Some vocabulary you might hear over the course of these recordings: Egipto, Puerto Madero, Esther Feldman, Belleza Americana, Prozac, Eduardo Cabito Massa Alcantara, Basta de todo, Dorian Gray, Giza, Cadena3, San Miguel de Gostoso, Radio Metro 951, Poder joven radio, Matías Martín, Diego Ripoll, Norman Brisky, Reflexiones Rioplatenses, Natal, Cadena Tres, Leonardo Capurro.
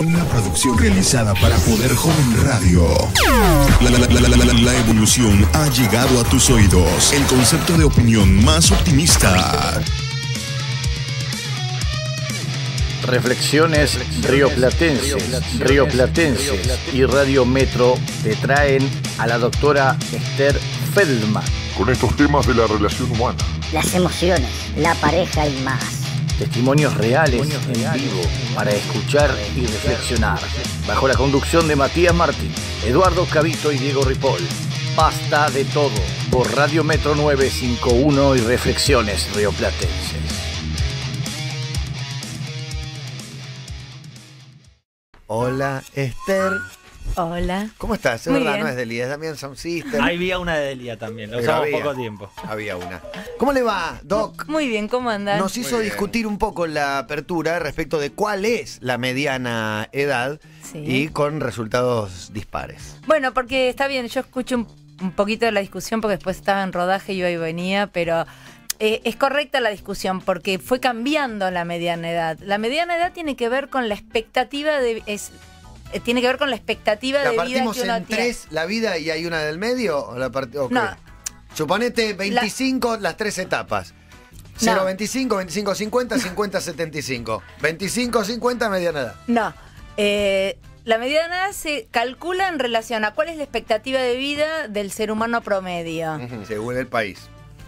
Una producción realizada para Poder Joven Radio. La evolución ha llegado a tus oídos. El concepto de opinión más optimista. Reflexiones Rioplatenses y Radio Metro te traen a la doctora Esther Feldman. Con estos temas de la relación humana, las emociones, la pareja y más. Testimonios reales en vivo para escuchar y reflexionar. Bajo la conducción de Matías Martín, Eduardo Cabito y Diego Ripoll. Basta de todo por Radio Metro 951 y Reflexiones Rioplatenses. Hola, Esther. Hola. ¿Cómo estás? Es verdad, no es Delia, es también Sound System. Ahí había una de Delia también, la usaba poco tiempo. Había una. ¿Cómo le va, Doc? Muy bien, ¿cómo andan? Nos hizo discutir un poco la apertura respecto de cuál es la mediana edad y con resultados dispares. Bueno, porque está bien, yo escuché un poquito de la discusión porque después estaba en rodaje y yo ahí venía, pero... es correcta la discusión porque fue cambiando la mediana edad. La mediana edad tiene que ver con la expectativa de vida que uno en tiene. Tres, ¿la vida y hay una del medio? ¿O la no. Suponete 25 las tres etapas. 0, no. 25, 25, 50, 50, 75. 25, 50, mediana edad. No. La mediana edad se calcula en relación a cuál es la expectativa de vida del ser humano promedio. Según el país.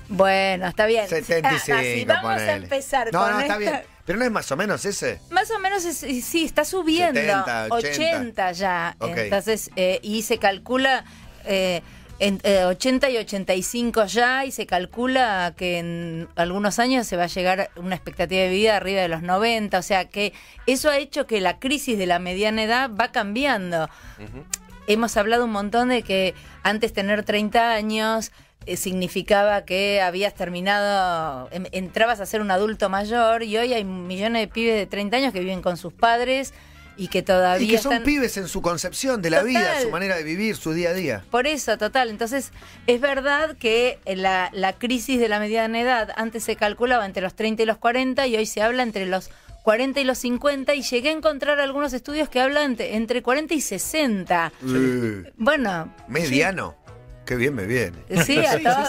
Bueno, está bien. 75, así, vamos a empezar con esto. No, está bien. ¿Pero no es más o menos ese? Más o menos, sí, está subiendo. 70, 80 ya. Okay. Entonces, y se calcula 80 y 85 ya, y se calcula que en algunos años se va a llegar una expectativa de vida arriba de los 90. O sea, que eso ha hecho que la crisis de la mediana edad va cambiando. Uh-huh. Hemos hablado un montón de que antes tener 30 años... significaba que habías terminado, entrabas a ser un adulto mayor, y hoy hay millones de pibes de 30 años que viven con sus padres y que todavía son pibes en su concepción de la vida, su manera de vivir, su día a día. Por eso, total. Entonces, es verdad que la crisis de la mediana edad antes se calculaba entre los 30 y los 40 y hoy se habla entre los 40 y los 50, y llegué a encontrar algunos estudios que hablan entre 40 y 60. Bueno. Mediano. Sí. Qué bien me viene. Sí, a todos,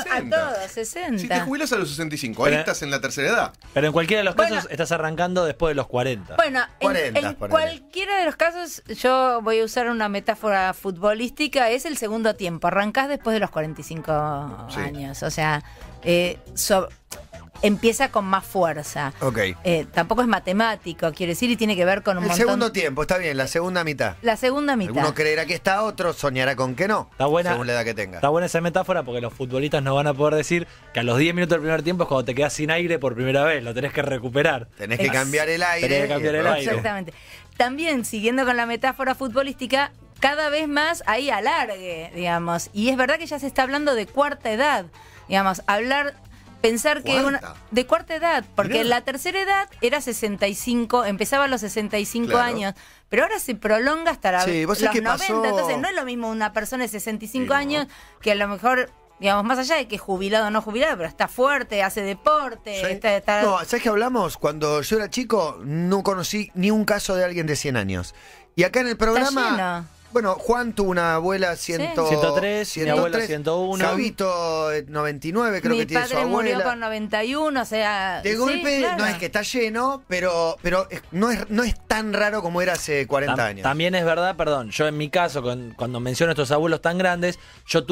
60. Si te jubilas a los 65, ahí estás en la tercera edad. Pero en cualquiera de los casos estás arrancando después de los 40. Bueno, 40, en cualquiera de los casos, yo voy a usar una metáfora futbolística, es el segundo tiempo. Arrancás después de los 45 años. O sea, empieza con más fuerza. Okay. Tampoco es matemático, quiero decir, y tiene que ver con un montón... El segundo tiempo, está bien, la segunda mitad. La segunda mitad. Uno creerá que está, otro soñará con que no, está buena, según la edad que tenga. Está buena esa metáfora porque los futbolistas no van a poder decir que a los 10 minutos del primer tiempo es cuando te quedas sin aire por primera vez, lo tenés que recuperar. Tenés que cambiar el aire. Tenés que cambiar el aire. Exactamente. También, siguiendo con la metáfora futbolística, cada vez más hay alargue, digamos. Y es verdad que ya se está hablando de cuarta edad, digamos, pensar que de cuarta edad, porque la tercera edad era 65, empezaba a los 65 años, pero ahora se prolonga hasta los 90, entonces no es lo mismo una persona de 65 años que a lo mejor, digamos, más allá de que jubilado o no jubilado, pero está fuerte, hace deporte. Sí. No, ¿sabes qué hablamos? Cuando yo era chico no conocí ni un caso de alguien de 100 años. Y acá en el programa... Bueno, Juan tuvo una abuela 103, mi abuela 101. Cabito 99, creo que tiene su abuela. Mi padre murió con 91, o sea... De golpe, no es que está lleno, pero no es tan raro como era hace 40 años. También es verdad, perdón, yo en mi caso, cuando menciono estos abuelos tan grandes, yo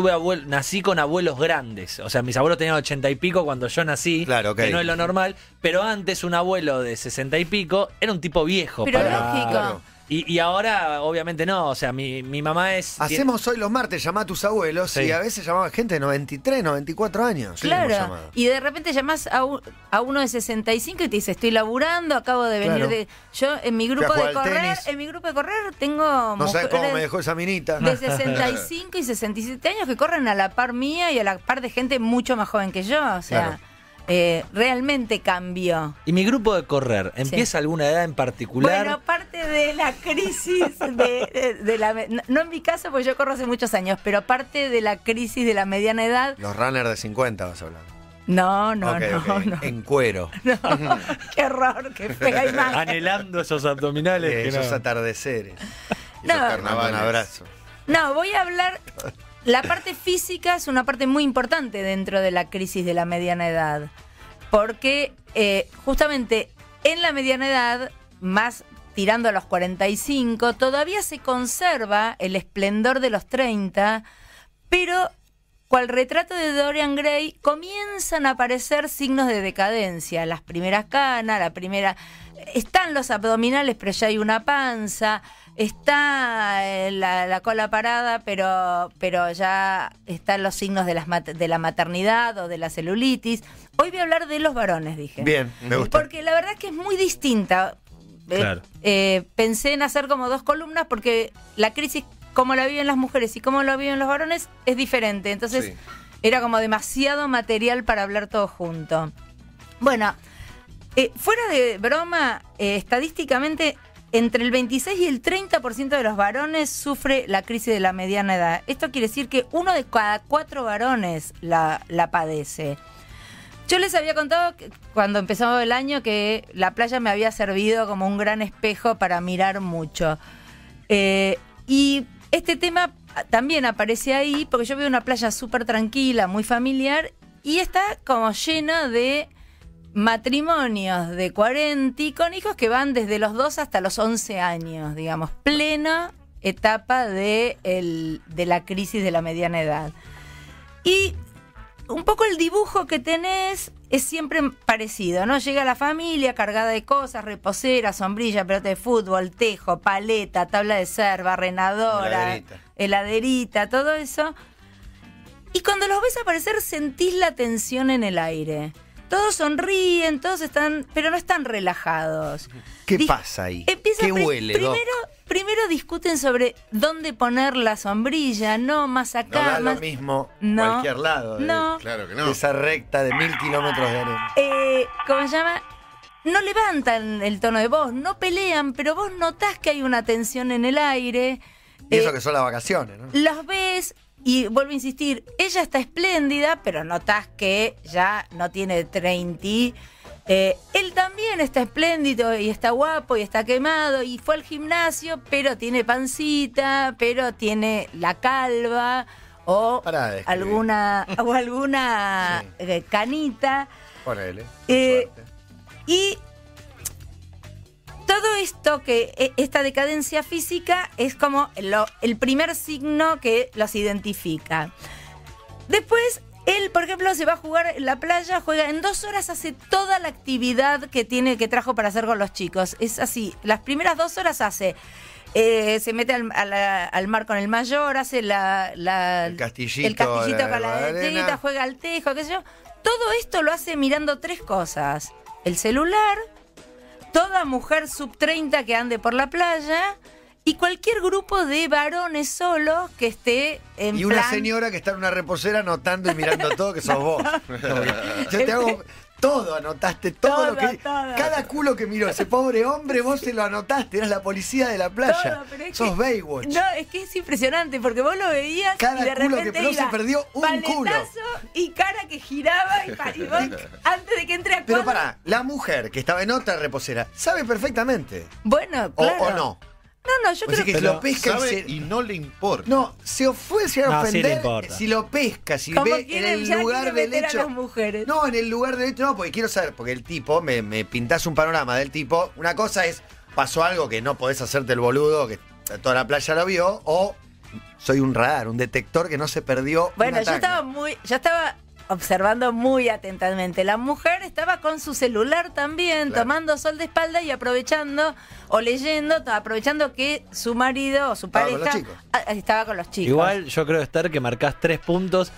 nací con abuelos grandes. O sea, mis abuelos tenían 80 y pico cuando yo nací, que no es lo normal, pero antes un abuelo de 60 y pico era un tipo viejo. Pero lógico. Claro. Y ahora, obviamente no, o sea, mi mamá es... Hacemos hoy los martes, llamá a tus abuelos, y a veces llamaba gente de 93, 94 años. Claro, y de repente llamás a uno de 65 y te dice, estoy laburando, acabo de venir de... Yo en mi grupo de correr, tengo... No sabes cómo me dejó esa minita. De 65 y 67 años que corren a la par mía y a la par de gente mucho más joven que yo, o sea... Claro. Realmente cambió. ¿Y mi grupo de correr empieza alguna edad en particular? Bueno, parte de la crisis de la... No en mi caso, porque yo corro hace muchos años, pero parte de la crisis de la mediana edad... Los runners de 50 vas a hablar. No. En cuero. No, qué horror, qué fea imagen. Anhelando esos abdominales. Esos atardeceres. No, esos carnavales. Un abrazo. No, voy a hablar... La parte física es una parte muy importante dentro de la crisis de la mediana edad. Porque justamente en la mediana edad, más tirando a los 45, todavía se conserva el esplendor de los 30, pero... Cual retrato de Dorian Gray, comienzan a aparecer signos de decadencia. Las primeras canas, están los abdominales, pero ya hay una panza. Está la cola parada, pero ya están los signos de la maternidad o de la celulitis. Hoy voy a hablar de los varones, dije. Bien, me gusta. Porque la verdad es que es muy distinta. Claro. Pensé en hacer como dos columnas porque la crisis... Cómo la viven las mujeres y cómo lo viven los varones es diferente. Entonces era como demasiado material para hablar todo junto. Bueno, fuera de broma, estadísticamente entre el 26 y el 30% de los varones sufre la crisis de la mediana edad. Esto quiere decir que uno de cada 4 varones la padece. Yo les había contado que cuando empezó el año que la playa me había servido como un gran espejo para mirar mucho. Y este tema también aparece ahí, porque yo veo una playa súper tranquila, muy familiar, y está como llena de matrimonios de 40 con hijos que van desde los 2 hasta los 11 años, digamos, plena etapa de la crisis de la mediana edad. Y un poco el dibujo que tenés es siempre parecido, ¿no? Llega la familia cargada de cosas, reposera, sombrilla, pelota de fútbol, tejo, paleta, tabla de surf, barrenadora, heladerita, todo eso. Y cuando los ves aparecer sentís la tensión en el aire. Todos sonríen, todos están, pero no están relajados. ¿Qué pasa ahí? ¿Qué huele? Primero discuten sobre dónde poner la sombrilla, no más acá. No da lo mismo cualquier lado. No. Claro que no. Esa recta de 1000 kilómetros de arena. ¿Cómo se llama? No levantan el tono de voz, no pelean, pero vos notás que hay una tensión en el aire. Y eso que son las vacaciones, ¿no? Los ves... Y vuelvo a insistir, ella está espléndida, pero notás que ya no tiene 30. Él también está espléndido y está guapo y está quemado y fue al gimnasio, pero tiene pancita, pero tiene la calva o alguna sí, canita. Ponele. Y todo esto, que esta decadencia física es como el primer signo que los identifica. Después, él, por ejemplo, se va a jugar en la playa, juega en 2 horas, hace toda la actividad que trajo para hacer con los chicos. Es así, las primeras 2 horas hace... se mete al mar con el mayor, hace el castillito con la letrita, juega al tejo, qué sé yo. Todo esto lo hace mirando 3 cosas. El celular... Toda mujer sub 30 que ande por la playa y cualquier grupo de varones solos que esté en Y plan... una señora que está en una reposera anotando y mirando todo, que sos vos. Yo te hago... Todo, anotaste todo lo que... Todo. Cada culo que miró ese pobre hombre, vos se lo anotaste, eras la policía de la playa. Todo, sos Baywatch. No, es que es impresionante, porque vos lo veías cada y de culo repente que iba, se perdió un culo. Y cara que giraba y vos, antes de que entre a Pero pará, la mujer que estaba en otra reposera, sabe perfectamente. Bueno, claro. O no. No, yo creo que... Pero lo pesca sabe y no le importa. No, se fue a ofender si lo pesca, si como ve quieren, en el lugar del hecho... A las mujeres. No, en el lugar del hecho no, porque quiero saber, porque el tipo, me pintás un panorama del tipo, una cosa es, pasó algo que no podés hacerte el boludo, que toda la playa lo vio, o soy un radar, un detector que no se perdió. Bueno, yo estaba muy... Yo estaba observando muy atentamente. La mujer estaba con su celular también, claro, tomando sol de espalda y aprovechando, o leyendo, aprovechando que su marido o su pareja estaba con los chicos. Igual yo creo, Esther, que marcás 3 puntos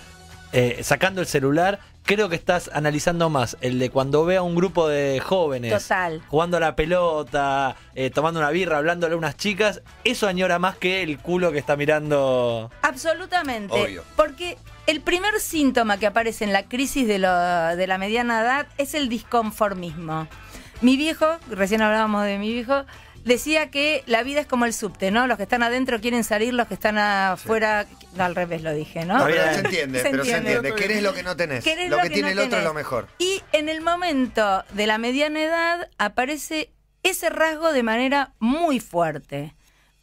sacando el celular. Creo que estás analizando más el de cuando ve a un grupo de jóvenes jugando a la pelota, tomando una birra, hablándole a unas chicas. Eso añora más que el culo que está mirando. Absolutamente. Obvio. Porque... El primer síntoma que aparece en la crisis de la mediana edad es el disconformismo. Mi viejo, recién hablábamos de mi viejo, Decía que la vida es como el subte, ¿no? Los que están adentro quieren salir, los que están afuera... Sí. No, al revés lo dije, ¿no? Pero se entiende, se entiende. Querés lo que no tenés. Lo que tiene el otro es lo mejor. Y en el momento de la mediana edad aparece ese rasgo de manera muy fuerte,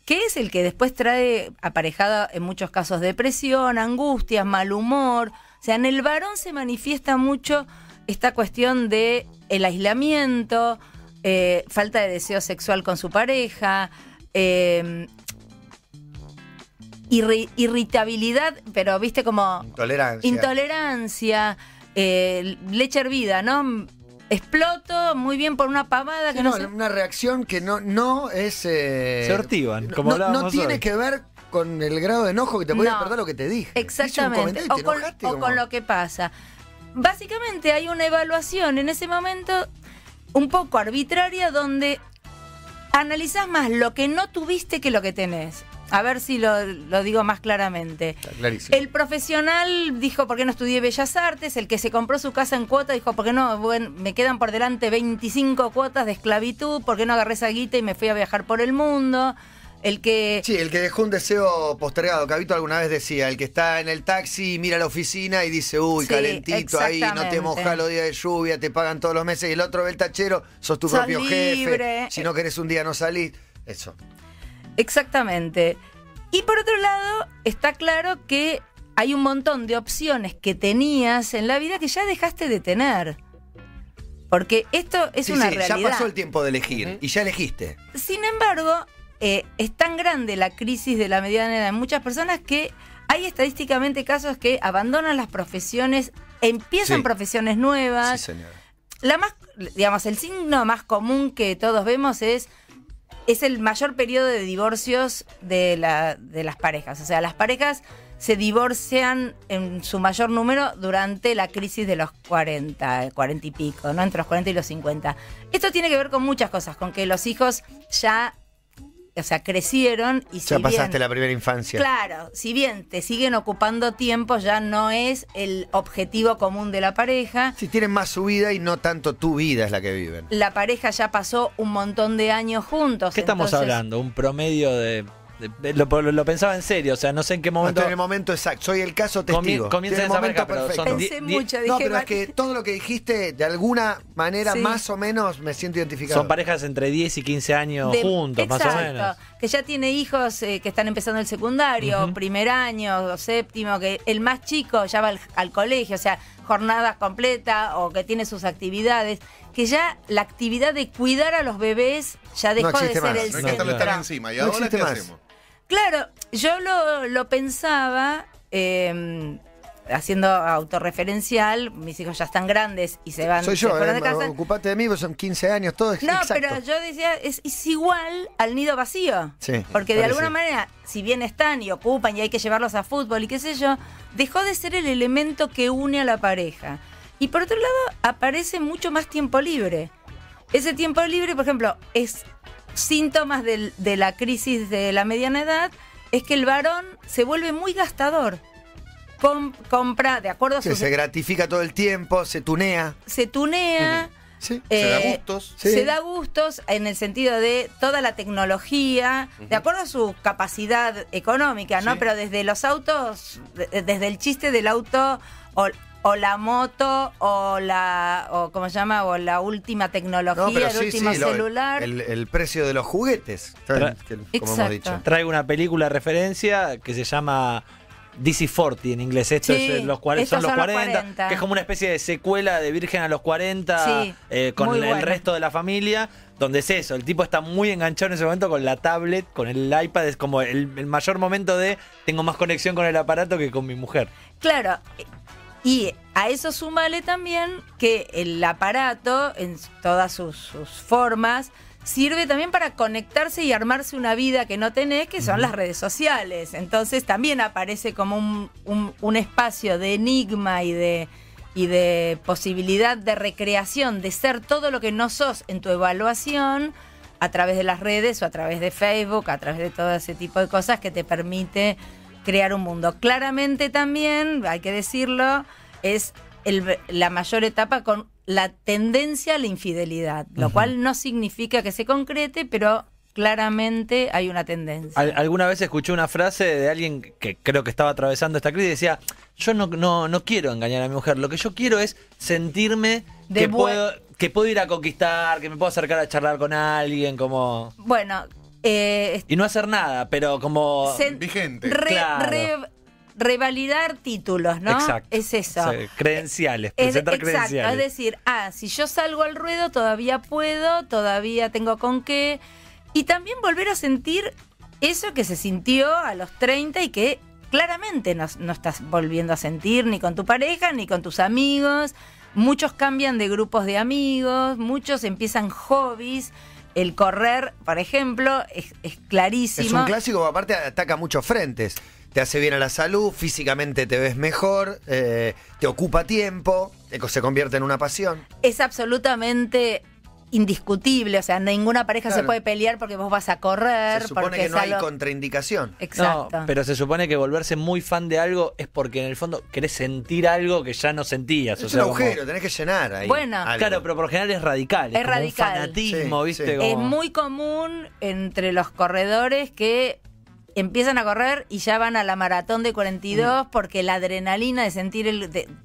que es el que después trae aparejada en muchos casos depresión, angustias, mal humor. O sea, en el varón se manifiesta mucho esta cuestión de el aislamiento, falta de deseo sexual con su pareja, irritabilidad, pero viste como... Intolerancia. Intolerancia, leche hervida, ¿no? Exploto muy bien por una pavada. Sí, que no, una reacción que no es... se ortivan, como hablábamos hoy. No tiene que ver con el grado de enojo que te podía despertar lo que te dije. Exactamente. O con lo que pasa. Básicamente hay una evaluación en ese momento un poco arbitraria donde analizás más lo que no tuviste que lo que tenés. A ver si lo digo más claramente. Está clarísimo. El profesional dijo, ¿por qué no estudié Bellas Artes? El que se compró su casa en cuota dijo, ¿por qué no? Bueno, me quedan por delante 25 cuotas de esclavitud, ¿por qué no agarré esa guita y me fui a viajar por el mundo? El que... Sí, el que dejó un deseo postergado. Cabito alguna vez decía, el que está en el taxi, mira la oficina y dice, uy, sí, calentito ahí, no te mojas los días de lluvia, te pagan todos los meses. Y el otro ve el tachero, sos tu propio jefe. Si no querés un día no salís. Eso. Exactamente. Y por otro lado, está claro que hay un montón de opciones que tenías en la vida que ya dejaste de tener. Porque esto es una realidad. Ya pasó el tiempo de elegir y ya elegiste. Sin embargo, es tan grande la crisis de la mediana edad en muchas personas que hay estadísticamente casos que abandonan las profesiones, empiezan profesiones nuevas. Sí, señora. Digamos, el signo más común que todos vemos es el mayor periodo de divorcios de las parejas. O sea, las parejas se divorcian en su mayor número durante la crisis de los 40, 40 y pico, ¿no? Entre los 40 y los 50. Esto tiene que ver con muchas cosas, con que los hijos ya, o sea, crecieron y ya pasaste la primera infancia. Claro, si bien te siguen ocupando tiempo, ya no es el objetivo común de la pareja. Si tienen más su vida y no tanto tu vida es la que viven. La pareja ya pasó un montón de años juntos. ¿Qué estamos hablando? Un promedio de... Lo pensaba en serio, o sea, no sé en qué momento. No, en el momento exacto, soy el caso testigo. Comienza en el momento perfecto. Pensé mucho, dije, no, pero es que todo lo que dijiste, de alguna manera, más o menos, me siento identificado. Son parejas entre 10 y 15 años juntos, exacto, más o menos. Que ya tiene hijos que están empezando el secundario, primer año, séptimo, que el más chico ya va al colegio, o sea, jornadas completas o que tiene sus actividades. Que ya la actividad de cuidar a los bebés ya dejó de ser el centro. No están encima. ¿Y ahora qué hacemos? Claro, yo lo pensaba, haciendo autorreferencial, mis hijos ya están grandes y se van. Soy yo, de casa. Ocupate de mí, vos son 15 años, todo es exacto. No, pero yo decía, es igual al nido vacío. Sí, porque de alguna manera, si bien están y ocupan y hay que llevarlos a fútbol y qué sé yo, dejó de ser el elemento que une a la pareja. Y por otro lado, aparece mucho más tiempo libre. Ese tiempo libre, por ejemplo, es... Síntomas de la crisis de la mediana edad es que el varón se vuelve muy gastador. Compra, de acuerdo a su... Se gratifica todo el tiempo, se tunea. Se tunea. Sí, se da gustos. Se da gustos en el sentido de toda la tecnología, de acuerdo a su capacidad económica, ¿no? Pero desde los autos, desde el chiste del auto... O la moto, o ¿cómo se llama? O la última tecnología, no, el último celular. El precio de los juguetes, como hemos dicho. Traigo una película de referencia que se llama DC 40 en inglés. Esto es los son los 40, que es como una especie de secuela de Virgen a los 40, con el resto de la familia. Donde es eso, el tipo está muy enganchado en ese momento con la tablet, con el iPad, es como el mayor momento de tengo más conexión con el aparato que con mi mujer. Claro. Y a eso súmale también que el aparato, en todas sus formas, sirve también para conectarse y armarse una vida que no tenés, que son las redes sociales. Entonces también aparece como un espacio de enigma y de posibilidad de recreación, de ser todo lo que no sos en tu evaluación a través de las redes o a través de Facebook, a través de todo ese tipo de cosas que te permite... crear un mundo. Claramente también, hay que decirlo, es la mayor etapa con la tendencia a la infidelidad, lo cual no significa que se concrete, pero claramente hay una tendencia. Alguna vez escuché una frase de alguien que creo que estaba atravesando esta crisis y decía, yo no quiero engañar a mi mujer, lo que yo quiero es sentirme de que puedo ir a conquistar, que me puedo acercar a charlar con alguien, como... Bueno... y no hacer nada, pero como... vigente. Revalidar títulos, ¿no? Exacto. Es eso. Sí, credenciales, presentar credenciales. Exacto, es decir, si yo salgo al ruedo todavía puedo, todavía tengo con qué. Y también volver a sentir eso que se sintió a los 30 y que claramente no estás volviendo a sentir ni con tu pareja ni con tus amigos. Muchos cambian de grupos de amigos, muchos empiezan hobbies. El correr, por ejemplo, es clarísimo. Es un clásico, aparte ataca muchos frentes. Te hace bien a la salud, físicamente te ves mejor, te ocupa tiempo, se convierte en una pasión. Es absolutamente indiscutible, o sea, ninguna pareja se puede pelear porque vos vas a correr. Se supone que no hay contraindicación. Exacto. No, pero se supone que volverse muy fan de algo es porque en el fondo querés sentir algo que ya no sentías. Es un agujero, tenés que llenar ahí. Bueno, algo. Claro, pero por lo general es radical. Es como radical. Un fanatismo, sí, ¿viste? Sí. Como... Es muy común entre los corredores que... empiezan a correr y ya van a la maratón de 42 porque la adrenalina de sentir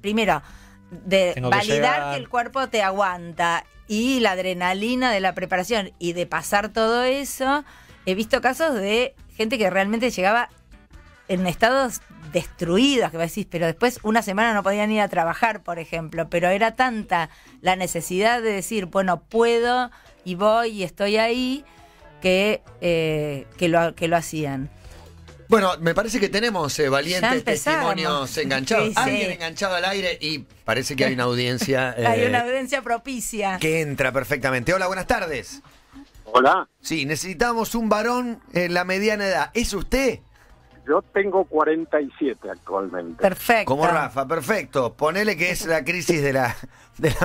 primero, de validar que el cuerpo te aguanta y la adrenalina de la preparación y de pasar todo eso. He visto casos de gente que realmente llegaba en estados destruidos, que vos decís, pero después una semana no podían ir a trabajar, por ejemplo, pero era tanta la necesidad de decir, bueno, puedo y voy y estoy ahí, que lo hacían. Bueno, me parece que tenemos valientes testimonios enganchados. Sí, sí. Alguien enganchado al aire y parece que hay una audiencia... hay una audiencia propicia. Que entra perfectamente. Hola, buenas tardes. Hola. Sí, necesitamos un varón en la mediana edad. ¿Es usted? Yo tengo 47 actualmente. Perfecto. Como Rafa, perfecto. Ponele que es la crisis de la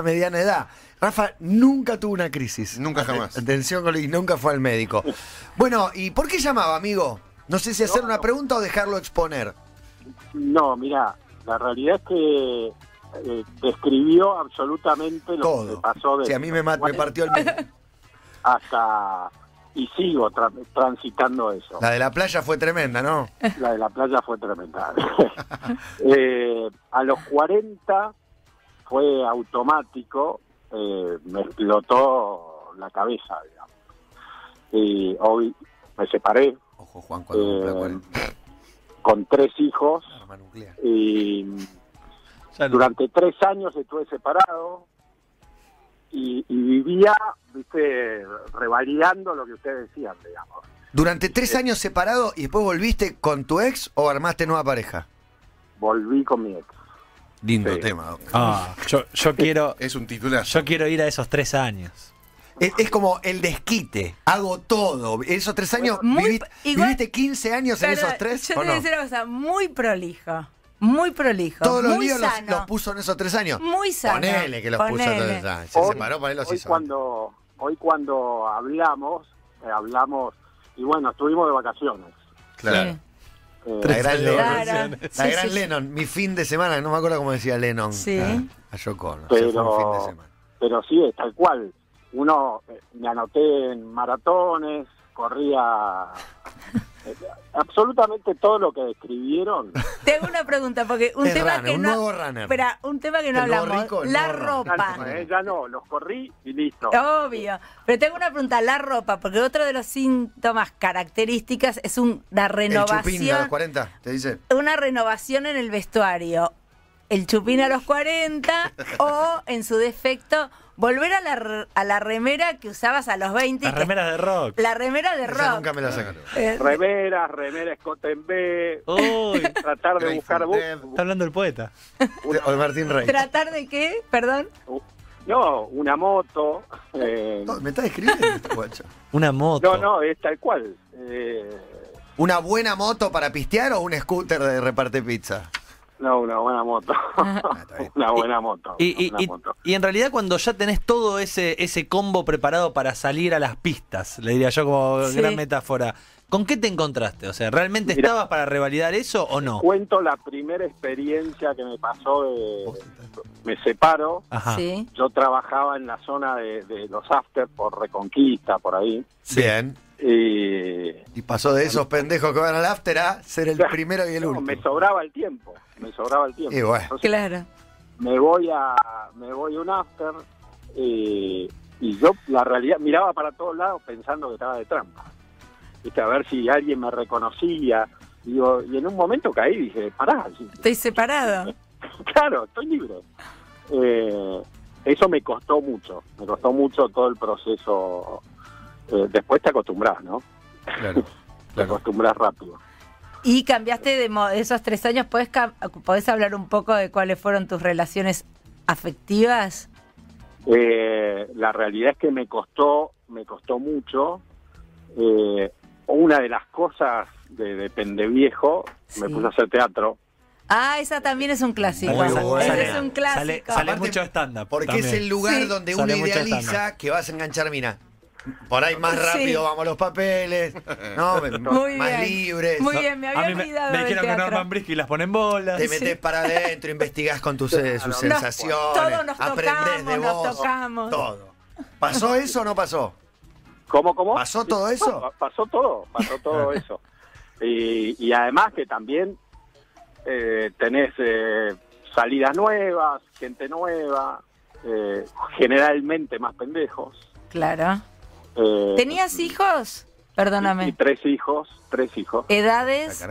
mediana edad. Rafa nunca tuvo una crisis. Nunca jamás. Atención, nunca fue al médico. Bueno, ¿y por qué llamaba, amigo? No sé si hacer una pregunta o dejarlo exponer. No, mirá, la realidad es que describió absolutamente lo todo. Que pasó de... Sí, a mí me partió el medio. Hasta... Y sigo transitando eso. La de la playa fue tremenda, ¿no? La de la playa fue tremenda. A los 40 fue automático... me explotó la cabeza, digamos. Y hoy me separé. Ojo, Juan, con 3 hijos. Y durante 3 años estuve separado y vivía, viste, revalidando lo que ustedes decían, digamos. Durante 3 años separado y después volviste con tu ex o armaste nueva pareja. Volví con mi ex. Lindo tema. Yo quiero... Es un titular. Yo quiero ir a esos 3 años. Es como el desquite. Hago todo. Esos 3 años... ¿Viviste 15 años en esos 3? Yo te voy a decir una cosa. Muy prolijo. Muy prolijo. Todos los líos los puso en esos 3 años. Muy sano. Ponele que los puso en esos 3 años. Se separó, ponele los hizo. Hoy cuando hablamos... Y bueno, estuvimos de vacaciones. Claro. Sí. La gran Lennon, mi fin de semana, no me acuerdo cómo decía Lennon, sí. A Yoko, no, pero, o sea, fue un fin de semana. Pero sí, es tal cual. Uno, me anoté en maratones, corría absolutamente todo lo que describieron. Te hago una pregunta, porque un tema runner, que un no... nuevo runner. Espera, un tema que no hablamos, rico, la ropa. Ya no, los corrí y listo. Obvio, pero te hago una pregunta, la ropa, porque otro de los síntomas características es una renovación. El chupín a los 40, te dice. Una renovación en el vestuario. El chupín a los 40 o, en su defecto, volver a la remera que usabas a los 20. La remera de rock. La remera de rock. Nunca me la sacaron. Remeras, Cotembe. Tratar de buscar... Está hablando el poeta. O el Martín Rey. ¿Tratar de qué? Perdón. No, una moto. Me está describiendo este guacho. Una moto. No, es tal cual. ¿Una buena moto para pistear o un scooter de reparte pizza? No, una buena moto. Una buena moto. Y en realidad cuando ya tenés todo ese combo preparado para salir a las pistas, le diría yo como gran metáfora, ¿con qué te encontraste? O sea, ¿realmente estabas para revalidar eso o no? Cuento la primera experiencia que me pasó de... Me separo. ¿Sí? Yo trabajaba en la zona de los after por Reconquista, por ahí. Bien. Y pasó de esos pendejos que van al after a ser el primero y el último. Me sobraba el tiempo, Y bueno. Entonces, claro. Me voy a un after y yo la realidad miraba para todos lados pensando que estaba de trampa. A ver si alguien me reconocía. Digo, y en un momento caí y dije, pará. Estoy separado. Claro, estoy libre. Eso me costó mucho. Me costó mucho todo el proceso. Después te acostumbras, ¿no? Claro. Te acostumbras rápido. Y cambiaste de esos 3 años. ¿Podés hablar un poco de cuáles fueron tus relaciones afectivas? La realidad es que me costó mucho. Una de las cosas de Pendeviejo, sí. Me puse a hacer teatro. Ah, esa también es un clásico. Ese es un clásico. Sale mucho stand-up. Porque también es el lugar, sí, donde uno idealiza que vas a enganchar mina. Por ahí más rápido, sí, vamos los papeles, ¿no? Muy más bien, libres. Muy bien, me había olvidado. Me dijeron que Norman Brisky las pone en bolas. Te metés, sí, para adentro, investigás con sus sensaciones. Todos nos tocamos, de vos, nos tocamos. Todo. ¿Pasó eso o no pasó? ¿Cómo? ¿Pasó todo eso? Pasó todo eso. Y además que también tenés salidas nuevas, gente nueva, generalmente más pendejos. Claro. ¿Tenías hijos? Perdóname. Y 3 hijos. ¿Edades?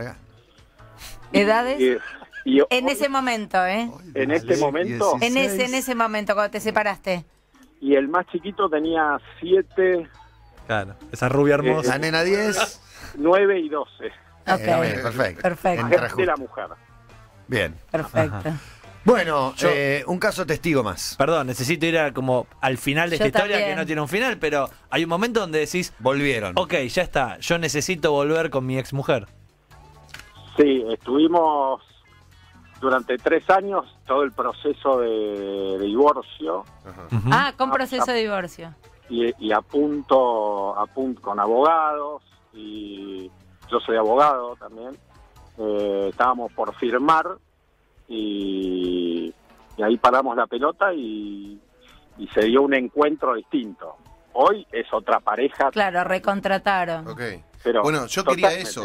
En ese momento, ¿eh? En este momento. En ese momento, cuando te separaste. Y el más chiquito tenía 7. Claro, esa rubia hermosa. La nena 10. 9 y 12. Ok, perfecto. De la mujer. Bien. Perfecto. Ajá. Bueno, yo, un caso testigo más. Perdón, necesito ir como al final de esta historia, que no tiene un final, pero hay un momento donde decís... Volvieron. Ok, ya está, yo necesito volver con mi exmujer. Sí, estuvimos durante 3 años todo el proceso de divorcio. Uh-huh. Ah, con proceso de divorcio. Y a punto con abogados, y yo soy abogado también. Estábamos por firmar. Y ahí paramos la pelota y se dio un encuentro distinto. Hoy es otra pareja. Claro, recontrataron. Okay. Pero bueno, yo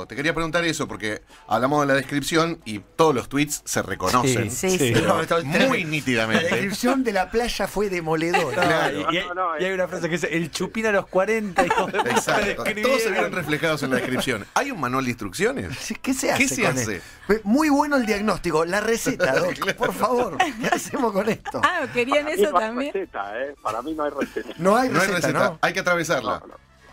te quería preguntar eso, porque hablamos de la descripción y todos los tweets se reconocen. Sí. Pero muy nítidamente. La descripción de la playa fue demoledora. Claro. Y hay una frase que dice, el chupín a los 40. Exacto. Todos se vieron reflejados en la descripción. ¿Hay un manual de instrucciones? ¿Qué se hace? Muy bueno el diagnóstico. La receta, Doc, claro. Por favor. ¿Qué hacemos con esto? Ah, querían eso también. Para mí no hay receta. No hay receta. Hay que atravesarla.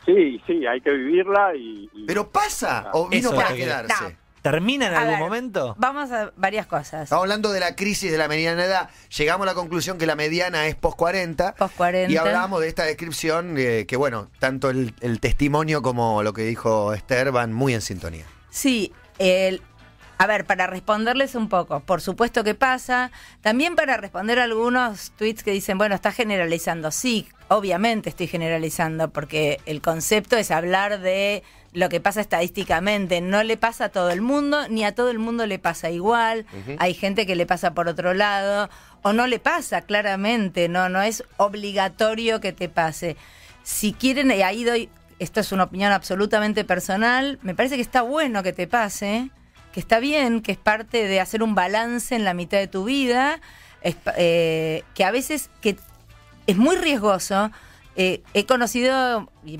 Sí, hay que vivirla y... ¿Pero pasa o vino eso para quedarse? No. ¿Termina en algún momento? Vamos a varias cosas. Estamos hablando de la crisis de la mediana edad. Llegamos a la conclusión que la mediana es post-40. Y hablamos de esta descripción que, bueno, tanto el testimonio como lo que dijo Esther van muy en sintonía. Sí, para responderles un poco, por supuesto que pasa. También para responder algunos tweets que dicen, bueno, está generalizando. Sí, obviamente estoy generalizando, porque el concepto es hablar de lo que pasa estadísticamente. No le pasa a todo el mundo, ni a todo el mundo le pasa igual. Uh-huh. Hay gente que le pasa por otro lado, o no le pasa, claramente. No es obligatorio que te pase. Si quieren, y ahí doy, esto es una opinión absolutamente personal, me parece que está bueno que te pase, que está bien, que es parte de hacer un balance en la mitad de tu vida, que a veces que es muy riesgoso. He conocido, y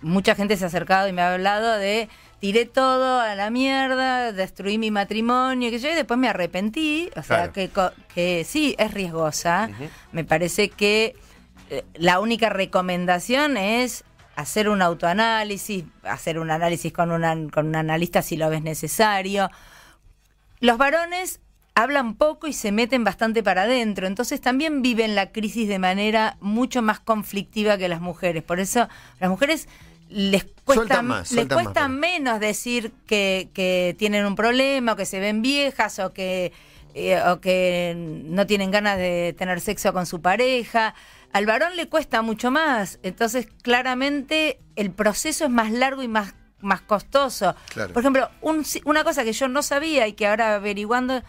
mucha gente se ha acercado y me ha hablado de tiré todo a la mierda, destruí mi matrimonio, que yo y después me arrepentí, o sea, claro, que sí, es riesgosa. Uh-huh. Me parece que la única recomendación es hacer un autoanálisis, hacer un análisis con un analista si lo ves necesario. Los varones hablan poco y se meten bastante para adentro, entonces también viven la crisis de manera mucho más conflictiva que las mujeres. Por eso las mujeres les cuesta menos decir que tienen un problema, o que se ven viejas, o que no tienen ganas de tener sexo con su pareja. Al varón le cuesta mucho más, entonces claramente el proceso es más largo y más costoso. Claro. Por ejemplo, una cosa que yo no sabía y que ahora averiguando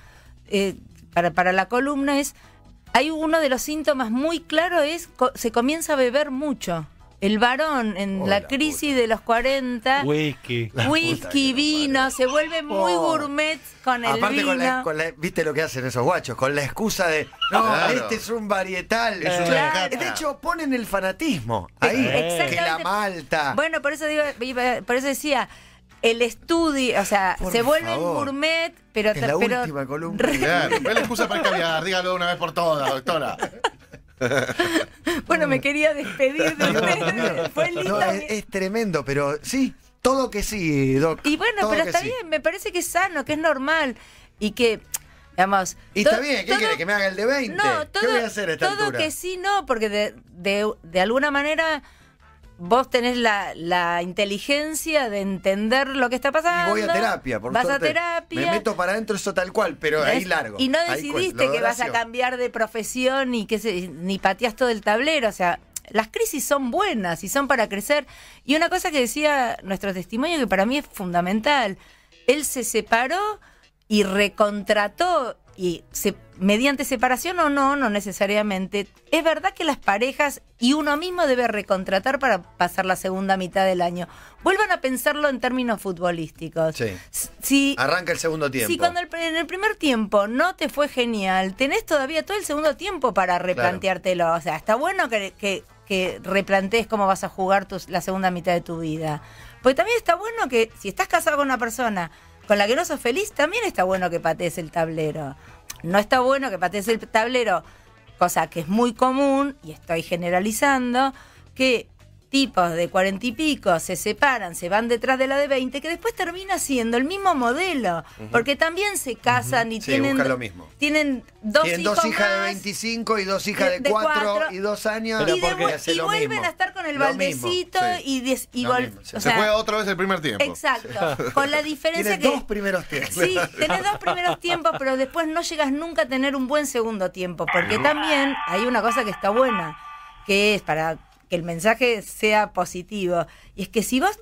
para la columna es, hay uno de los síntomas muy claro, se comienza a beber mucho. El varón en la crisis de los 40, whisky, vino, se vuelve muy gourmet con el vino. Aparte viste lo que hacen esos guachos, con la excusa de, no, este es un varietal. De hecho, ponen el fanatismo ahí, que la malta. Bueno, por eso digo, por eso decía, el estudio, o sea, por se vuelven gourmet, pero... Es la última columna. Claro, no es la excusa para el caviar, dígalo una vez por todas, doctora. Bueno, me quería despedir de ustedes. Fue lindo. No, es tremendo, pero sí, todo que sí, Doc. Y bueno, pero está bien, me parece que es sano, que es normal y que, digamos... Y está bien, ¿qué quiere? ¿Que me haga el de 20? No, todo, ¿qué voy a hacer a esta altura? Todo que sí, no, porque de alguna manera... Vos tenés la inteligencia de entender lo que está pasando. Y voy a terapia, por suerte. Vas a terapia. Me meto para adentro, eso tal cual, pero ahí largo. Y no decidiste que vas a cambiar de profesión y que ni pateás todo el tablero. O sea, las crisis son buenas y son para crecer. Y una cosa que decía nuestro testimonio, que para mí es fundamental. Él se separó y recontrató. Y mediante separación o no, no necesariamente. Es verdad que las parejas y uno mismo debe recontratar para pasar la segunda mitad del año. Vuelvan a pensarlo en términos futbolísticos. Sí. Si arranca el segundo tiempo. Si cuando en el primer tiempo no te fue genial, tenés todavía todo el segundo tiempo para replanteártelo. Claro. O sea, está bueno que replantees cómo vas a jugar la segunda mitad de tu vida. Porque también está bueno que si estás casado con una persona con la que no sos feliz, también está bueno que patees el tablero. No está bueno que patees el tablero, cosa que es muy común, y estoy generalizando, que tipos de 40 y pico se separan, se van detrás de la de 20, que después termina siendo el mismo modelo, porque también se casan y tienen lo mismo. Tienen dos hijas de 25 y dos hijas de 4 y 2 años, y vuelven a estar con el baldecito y se juega otra vez el primer tiempo. Exacto, con la diferencia que... dos primeros tiempos. Sí, tenés dos primeros tiempos, pero después no llegas nunca a tener un buen segundo tiempo, porque también hay una cosa que está buena, que es para... que el mensaje sea positivo. Y es que si vos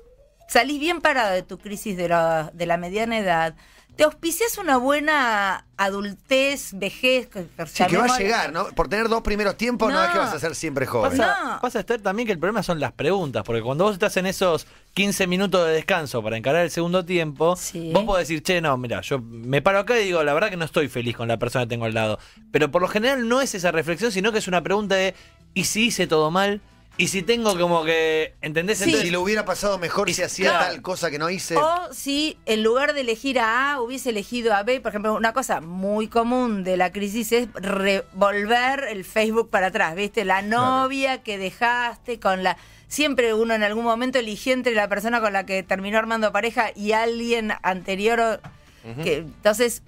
salís bien parado de tu crisis de la mediana edad, te auspicias una buena adultez, vejez. Sí, que va a llegar, ¿no? Por tener dos primeros tiempos no es que vas a ser siempre joven. Pasa, Esther, también que el problema son las preguntas, porque cuando vos estás en esos 15 minutos de descanso para encarar el segundo tiempo, vos podés decir, che, no, mira, yo me paro acá y digo, la verdad que no estoy feliz con la persona que tengo al lado. Pero por lo general no es esa reflexión, sino que es una pregunta de, ¿y si hice todo mal? Y si tengo como que... ¿Entendés? Sí. Entonces, si lo hubiera pasado mejor si hacía tal cosa que no hice. O si en lugar de elegir a A, hubiese elegido a B. Por ejemplo, una cosa muy común de la crisis es revolver el Facebook para atrás, ¿viste? La novia que dejaste con la... Siempre uno en algún momento eligió entre la persona con la que terminó armando pareja y alguien anterior. Entonces...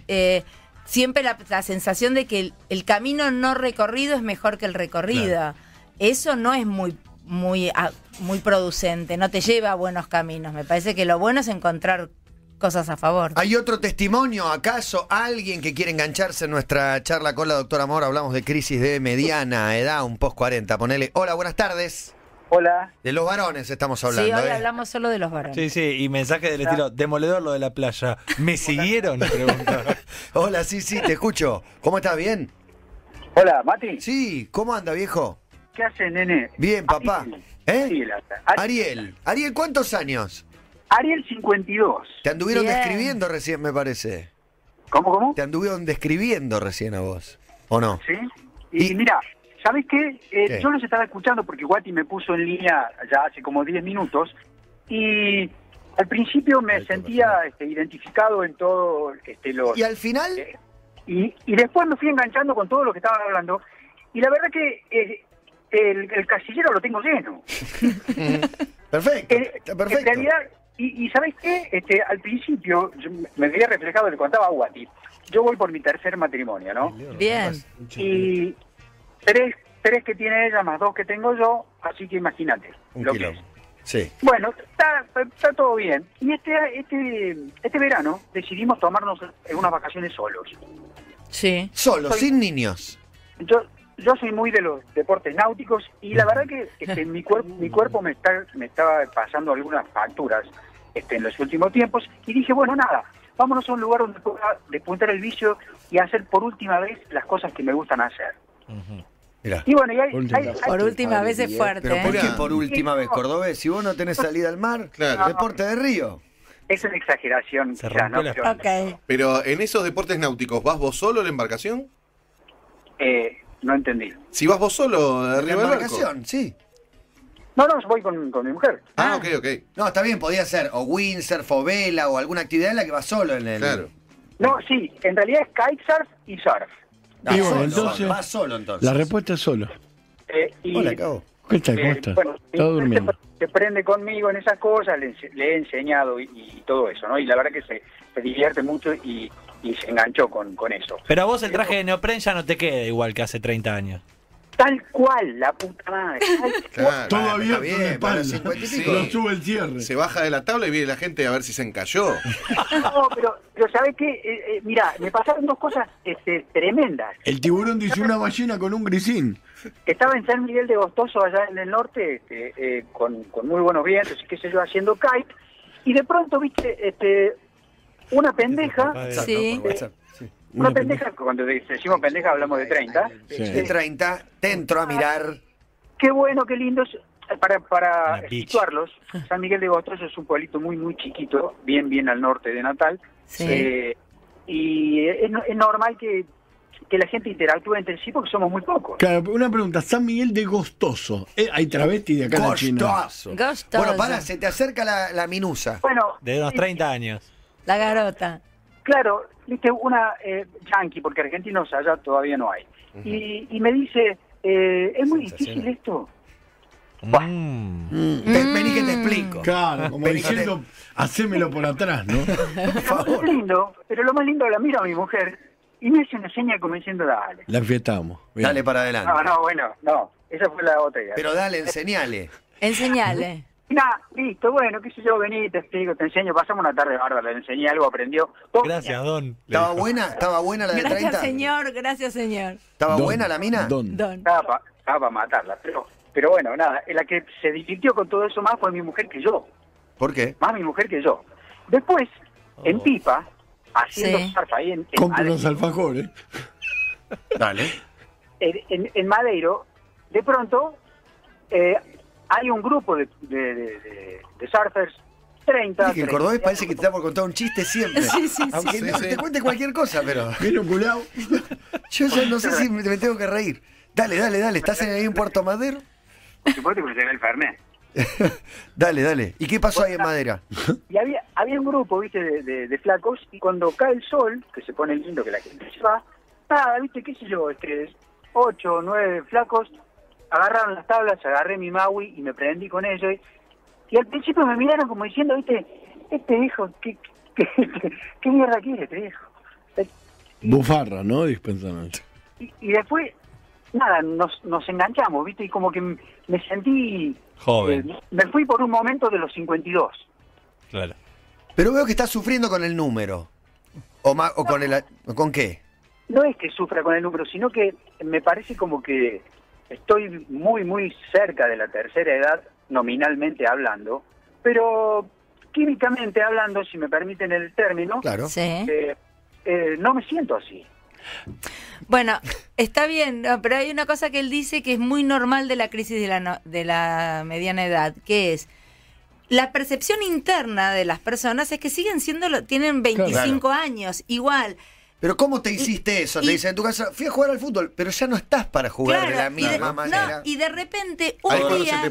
siempre la sensación de que el camino no recorrido es mejor que el recorrido. Claro. Eso no es muy producente, no te lleva a buenos caminos. Me parece que lo bueno es encontrar cosas a favor. ¿Hay otro testimonio? ¿Acaso alguien que quiere engancharse en nuestra charla con la doctora Mora? Hablamos de crisis de mediana edad, un post-40. Ponele, hola, buenas tardes. Hola. De los varones estamos hablando. Sí, hoy hablamos solo de los varones. Sí, sí, y mensaje del estilo, demoledor lo de la playa. ¿Me siguieron? Pregunta. Hola, sí, sí, te escucho. ¿Cómo estás? ¿Bien? Hola, Mati. Sí, ¿cómo anda, viejo? ¿Qué haces, nene? Bien, papá. Ariel. Ariel, ¿cuántos años? Ariel, 52. Te anduvieron describiendo recién, me parece. ¿Cómo? Te anduvieron describiendo recién a vos, ¿o no? Sí. Y mira, ¿sabés qué? ¿Qué? Yo los estaba escuchando porque Guati me puso en línea ya hace como 10 minutos y al principio me sentía identificado en todo los... ¿Y al final? Y después me fui enganchando con todo lo que estaban hablando y la verdad que... El casillero lo tengo lleno. Perfecto, perfecto. En realidad, y ¿sabés qué? Al principio, yo me veía reflejado, le contaba a Guati. Yo voy por mi tercer matrimonio, ¿no? Bien. Y tres que tiene ella, más dos que tengo yo, así que imagínate lo que es. Sí. Bueno, está todo bien. Y este verano decidimos tomarnos unas vacaciones solos. Sí. Solos, sin niños. Yo soy muy de los deportes náuticos y la verdad que mi cuerpo me estaba pasando algunas facturas en los últimos tiempos y dije, bueno, nada, vámonos a un lugar donde pueda despuntar el vicio y hacer por última vez las cosas que me gustan hacer. Mirá, y bueno, y hay por última vez es fuerte. ¿Pero por qué por última vez, cordobés? Si vos no tenés salida al mar, claro. Deporte de río. Es una exageración. Ya, ¿no? Okay. Pero en esos deportes náuticos, ¿vas vos solo en la embarcación? No entendí. Si vas vos solo arriba de la embarcación, sí. No, voy con mi mujer. Ah, ok, ok. No, está bien, podía ser o windsurf o vela o alguna actividad en la que vas solo en el... Claro. No, sí, en realidad es kitesurf y surf. No, y bueno, solo, entonces, vas solo entonces. La respuesta es solo. Hola, Cabo. ¿Qué tal? ¿Cómo estás? Bueno, está durmiendo. Se prende conmigo en esas cosas, le he enseñado y todo eso, ¿no? Y la verdad que se divierte mucho y se enganchó con eso. Pero a vos el traje de neopren ya no te queda igual que hace 30 años. Tal cual, la puta madre. Claro, todo abierto bien, en espalda. 55. Sí. Lo sube el cierre. Se baja de la tabla y viene la gente a ver si se encalló. No, pero ¿sabés qué? Mirá, me pasaron dos cosas tremendas. El tiburón dice una ballena con un grisín. Estaba en San Miguel de Gostoso, allá en el norte, con muy buenos vientos y qué sé yo, haciendo kite. Y de pronto, viste, una pendeja... Sí. Una pendeja, cuando decimos pendeja hablamos de 30. Sí. De 30, te entro a mirar. Qué bueno, qué lindo. Para situarlos, San Miguel de Gostoso es un pueblito muy, muy chiquito, bien al norte de Natal. Sí. Y es normal que la gente interactúe entre sí porque somos muy pocos. Claro, una pregunta. San Miguel de Gostoso. Hay travesti de acá en la China. Gostoso. Bueno, pará, se te acerca la minusa. Bueno, de unos 30 años. La garota. Claro, viste, una yankee, porque argentinos allá todavía no hay. Uh-huh. Y me dice, es muy difícil esto. Vení que te explico. Claro, como diciendo, hacémelo por atrás, ¿no? Por favor. Lo más lindo, la miro a mi mujer y me hace una seña como diciendo, dale. La enfiestamos. Bien. Dale para adelante. No, esa fue la otra idea. Pero dale, enseñale. Enseñale. Nah, listo, bueno, qué sé yo, vení, te explico, te enseño, pasamos una tarde bárbara, le enseñé algo, aprendió. Gracias, don. ¿Estaba buena la de 30? Gracias, señor. ¿Estaba buena la mina? Don. Estaba para matarla, pero bueno, nada, la que se divirtió con todo eso más fue mi mujer que yo. ¿Por qué? Más mi mujer que yo. Después, en pipa, haciendo zarpa ahí en compre unos alfajores. Dale. En Madero, de pronto... hay un grupo de surfers, 30... Dije, el cordobés parece que te da por contar un chiste siempre. Sí, aunque te cuente cualquier cosa, pero... Bien oculado. Yo ya no sé si me tengo que reír. Dale, ¿estás ahí en Puerto Madero? Por supuesto que me llevé el fernet. Dale. ¿Y qué pasó ahí en Madera? Y había un grupo, viste, de flacos, y cuando cae el sol, que se pone lindo, que la gente se va, viste, qué sé yo, 8 o 9 flacos... Agarraron las tablas, agarré mi Maui y me prendí con ellos. Y al principio me miraron como diciendo, viste, este viejo, ¿qué mierda quiere este viejo? Bufarra, ¿no? Dispensamente. Y después, nada, nos enganchamos, viste, y como que me sentí... Joven. Me fui por un momento de los 52. Claro. Pero veo que estás sufriendo con el número. ¿O con qué? No es que sufra con el número, sino que me parece como que... Estoy muy cerca de la tercera edad, nominalmente hablando, pero químicamente hablando, si me permiten el término, claro. No me siento así. Bueno, está bien, pero hay una cosa que él dice que es muy normal de la crisis de la mediana edad, que es la percepción interna de las personas es que siguen siendo, tienen 25 años, igual. Pero ¿cómo te hiciste eso? Te dicen en tu casa, fui a jugar al fútbol, pero ya no estás para jugar de la misma manera. No, y de repente un día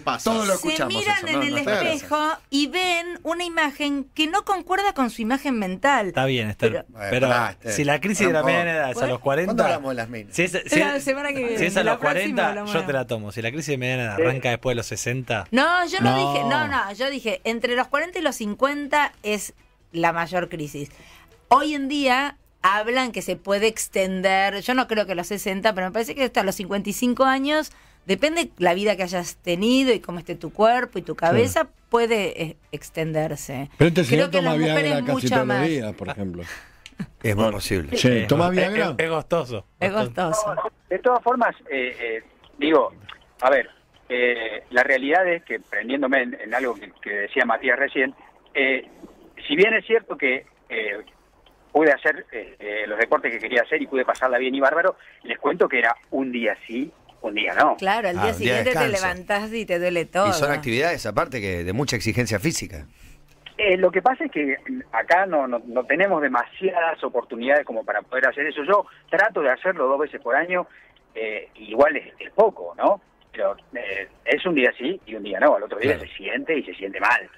se miran en el espejo y ven una imagen que no concuerda con su imagen mental. Está bien, Esther. Pero si la crisis de la mediana edad es a los 40... ¿Cuándo hablamos de las minas? La semana que viene. Si es a los 40, yo te la tomo. Si la crisis de mediana edad arranca después de los 60... No, yo no dije... No, yo dije, entre los 40 y los 50 es la mayor crisis. Hoy en día... Hablan que se puede extender, yo no creo que a los 60, pero me parece que hasta los 55 años, depende la vida que hayas tenido y cómo esté tu cuerpo y tu cabeza, puede extenderse. Pero este señor toma Viagra casi todos los días, por ejemplo. Es más posible. Sí, toma Viagra. Es gostoso. Es gostoso. No, de todas formas, digo, a ver, la realidad es que, prendiéndome en algo que decía Matías recién, si bien es cierto que... pude hacer los deportes que quería hacer y pude pasarla bien y bárbaro, les cuento que era un día sí, un día no. Claro, al día siguiente te levantás y te duele todo. Y son actividades aparte que de mucha exigencia física. Lo que pasa es que acá no tenemos demasiadas oportunidades como para poder hacer eso. Yo trato de hacerlo 2 veces por año, igual es poco, ¿no? Pero es un día sí y un día no, al otro día se siente y se siente mal.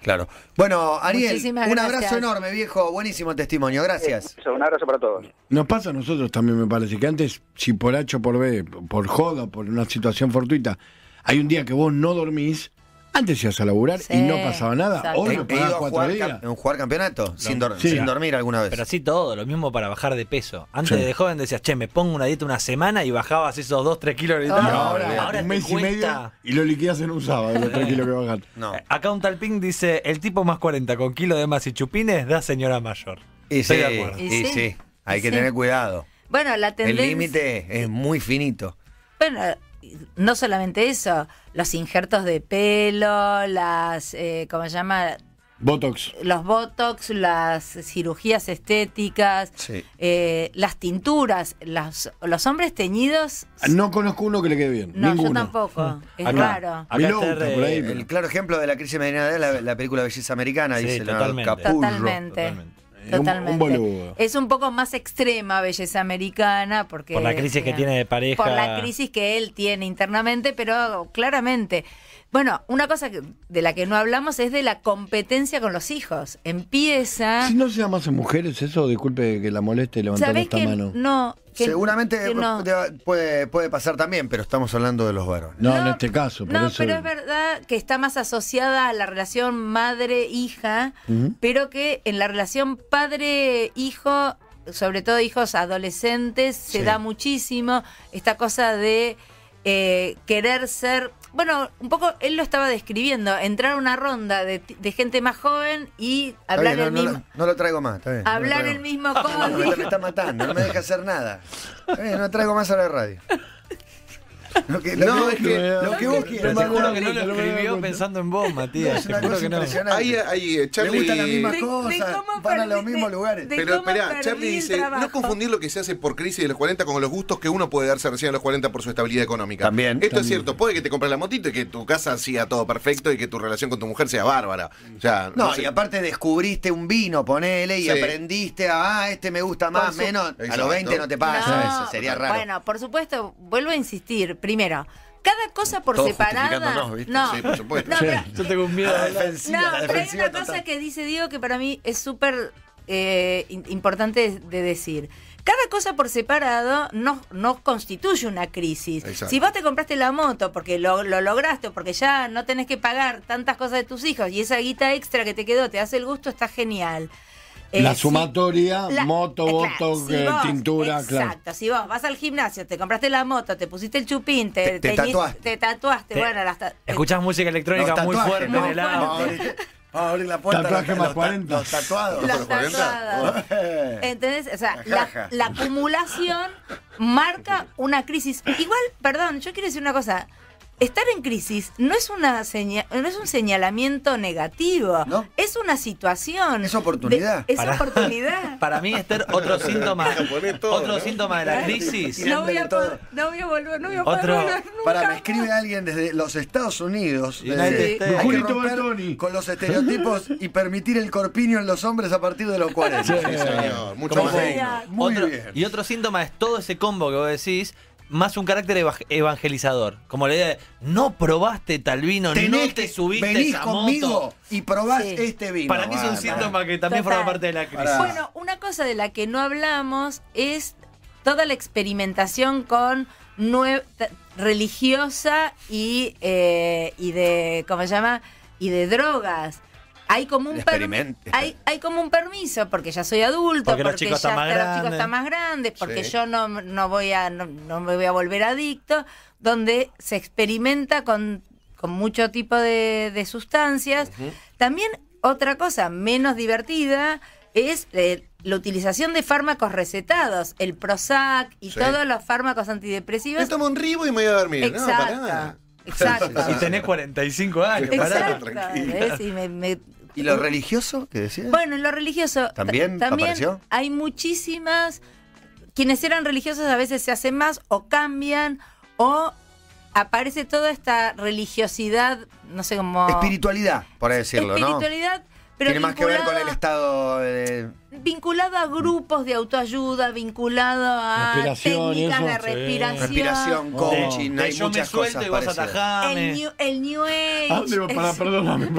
Claro. Bueno, Ariel, muchísimas gracias. Un abrazo enorme, viejo. Buenísimo testimonio, gracias. Un abrazo para todos. Nos pasa a nosotros también, me parece, que antes, si por H o por B, por joda, por una situación fortuita, hay un día que vos no dormís, antes ibas a laburar y no pasaba nada. Hoy no pagás 4 días. ¿En jugar campeonato? No. Sin dormir alguna vez. Pero así todo, lo mismo para bajar de peso. Antes de joven decías, che, me pongo una dieta una semana y bajabas esos 2-3 kilos. De ahora un mes y medio y lo liquidás en un sábado, los 3 kilos que bajaste. No. Acá un tal Ping dice, el tipo más 40 con kilo de más y chupines da señora mayor. Estoy de acuerdo. Y sí. Hay que tener cuidado. Bueno, la tendencia... El límite es muy finito. Bueno... No solamente eso, los injertos de pelo, las, ¿cómo se llama? Botox. Los botox, las cirugías estéticas, las tinturas, los hombres teñidos. No conozco uno que le quede bien. No, ninguno. Yo tampoco. Es raro. El claro ejemplo de la crisis medinera es la película Belleza Americana, dice Leonardo Capurro. Totalmente. Es un poco más extrema Belleza Americana porque por la crisis que tiene de pareja, por la crisis que él tiene internamente, pero claramente. Bueno, una cosa de la que no hablamos es de la competencia con los hijos. Empieza... Si no se llama en mujeres eso, disculpe que la moleste y levantar esta mano. No, seguramente no. Puede pasar también, pero estamos hablando de los varones. No, en este caso. Pero es verdad que está más asociada a la relación madre-hija, pero que en la relación padre-hijo, sobre todo hijos adolescentes, se da muchísimo esta cosa de querer ser... Bueno, un poco él lo estaba describiendo, entrar a una ronda de gente más joven y hablar bien, el mismo... No lo traigo más, está bien. Hablar el mismo código. No, me está matando, no me deja hacer nada. Está bien, no traigo más a la radio. Lo que vos quieras. Te juro que no lo escribió pensando en vos, Matías. Te juro que no. Ahí, Charlie... Le gustan las mismas cosas, van a los mismos lugares. Pero esperá, Charlie dice, no confundir lo que se hace por crisis de los 40 con los gustos que uno puede darse recién a los 40 por su estabilidad económica. También. Esto es cierto, puede que te compres la motito y que tu casa sea todo perfecto y que tu relación con tu mujer sea bárbara. O sea, no, y aparte descubriste un vino, ponele, y aprendiste a, este me gusta más, menos, a los 20 no te pasa, sería raro. Bueno, por supuesto, vuelvo a insistir. Primero, cada cosa por separada. No, sí, por supuesto. Yo tengo un miedo a la defensiva. Pero hay una cosa que dice Diego que para mí es súper importante de decir. Cada cosa por separado no constituye una crisis. Exacto. Si vos te compraste la moto porque lo lograste, porque ya no tenés que pagar tantas cosas de tus hijos y esa guita extra que te quedó te hace el gusto, está genial. La sumatoria, moto, botox, tintura, exacto, si vos vas al gimnasio, te compraste la moto, te pusiste el chupín, te tatuaste, bueno... Escuchás música electrónica muy fuerte en el auto. Vamos a abrir la puerta. Tatuaje más 40. Los tatuados. Los tatuados. Entonces, o sea, la acumulación marca una crisis. Igual, perdón, yo quiero decir una cosa... Estar en crisis no es un señalamiento negativo, ¿no? Es una situación. Es oportunidad. Oportunidad. Para mí, Esther, otro síntoma. Todo, otro síntoma de la crisis. No voy a volver nunca. Para, me escribe alguien desde los Estados Unidos. Hay que romper con los estereotipos y permitir el corpiño en los hombres a partir de los 40. Sí, señor. Mucho más. Muy bien. Y otro síntoma es todo ese combo que vos decís. Más un carácter evangelizador. Como la idea de, no probaste tal vino, no te subiste esa moto. Venís conmigo y probás este vino. Para mí es un síntoma que también forma parte de la crisis. Bueno, una cosa de la que no hablamos es toda la experimentación con religiosa y de, ¿cómo se llama? Y de drogas. Hay como un permiso, porque ya soy adulto, porque los chicos están más grandes, porque yo no me voy a volver adicto, donde se experimenta con mucho tipo de sustancias. También otra cosa menos divertida es la utilización de fármacos recetados, el Prozac y todos los fármacos antidepresivos. Me tomo un ribo y me voy a dormir. Exacto. No, pará. Exacto. Y tenés 45 años. Exacto. Pará, tranquila. Y ¿Y lo religioso que decías? Bueno, lo religioso también apareció. Hay muchísimas. Quienes eran religiosos a veces se hacen más o cambian o aparece toda esta religiosidad, no sé cómo... Espiritualidad, por ahí decirlo, espiritualidad, ¿no? Pero tiene más que ver con el estado de... Vinculado a grupos de autoayuda, vinculado a técnicas de respiración. Respiración, coaching, hay muchas cosas parecidas. El New Age. Perdóname.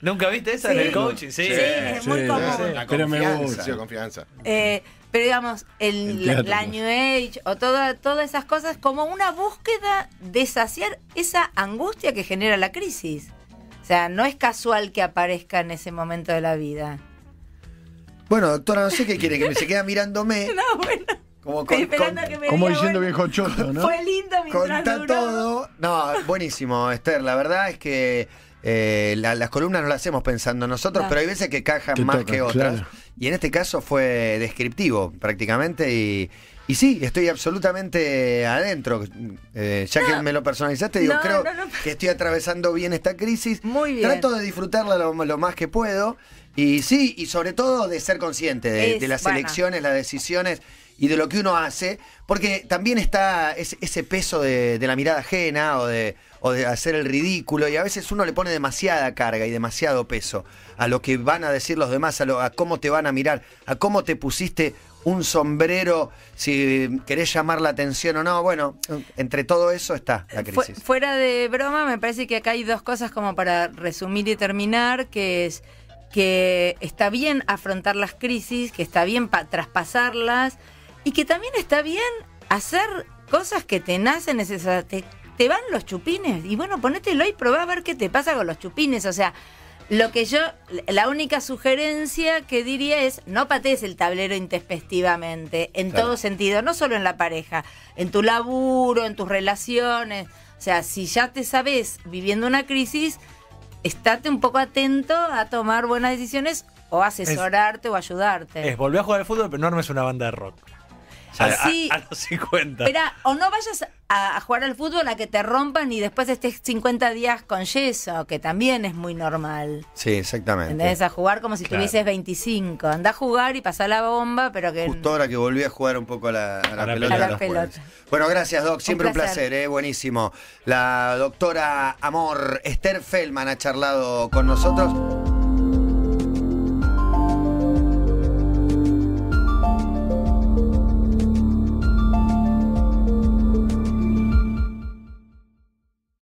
¿Nunca viste esa del coaching? Sí, es muy común. Pero me gusta. Confianza. Pero digamos, la New Age o todas esas cosas como una búsqueda de saciar esa angustia que genera la crisis. O sea, no es casual que aparezca en ese momento de la vida. Bueno, doctora, no sé qué quiere, que me se queda mirándome. No, bueno. Como diciendo viejo choto, ¿no? Fue lindo mientras duró. Contá todo. No, buenísimo, Esther. La verdad es que las columnas no las hacemos pensando nosotros, pero hay veces que cajan más que otras. Claro. Y en este caso fue descriptivo, prácticamente, y sí, estoy absolutamente adentro. Ya que me lo personalizaste, digo, creo que estoy atravesando bien esta crisis. Muy bien. Trato de disfrutarla lo más que puedo. Y sí, y sobre todo de ser consciente de las elecciones, las decisiones y de lo que uno hace. Porque también está ese peso de la mirada ajena o de hacer el ridículo. Y a veces uno le pone demasiada carga y demasiado peso a lo que van a decir los demás, a cómo te van a mirar, a cómo te pusiste un sombrero, si querés llamar la atención o no. Bueno, entre todo eso está la crisis. Fuera de broma, me parece que acá hay dos cosas como para resumir y terminar, que es que está bien afrontar las crisis, que está bien traspasarlas y que también está bien hacer cosas que te nacen, te van los chupines y bueno, ponételo y probá a ver qué te pasa con los chupines. O sea, la única sugerencia que diría es no patees el tablero intempestivamente, en todo sentido, no solo en la pareja, en tu laburo, en tus relaciones. O sea, si ya te sabes viviendo una crisis, estate un poco atento a tomar buenas decisiones o asesorarte o ayudarte. Volví a jugar al fútbol, pero no armes una banda de rock. O sea, así, a los 50. Espera, o no vayas a jugar al fútbol a que te rompan y después estés 50 días con yeso, que también es muy normal. Sí, exactamente. Andás a jugar como si tuvieses 25. Andá a jugar y pasá la bomba, pero que... Justo ahora que volví a jugar un poco a la pelota. Bueno, gracias, Doc. Siempre un placer, buenísimo. La doctora Amor Esther Feldman ha charlado con nosotros.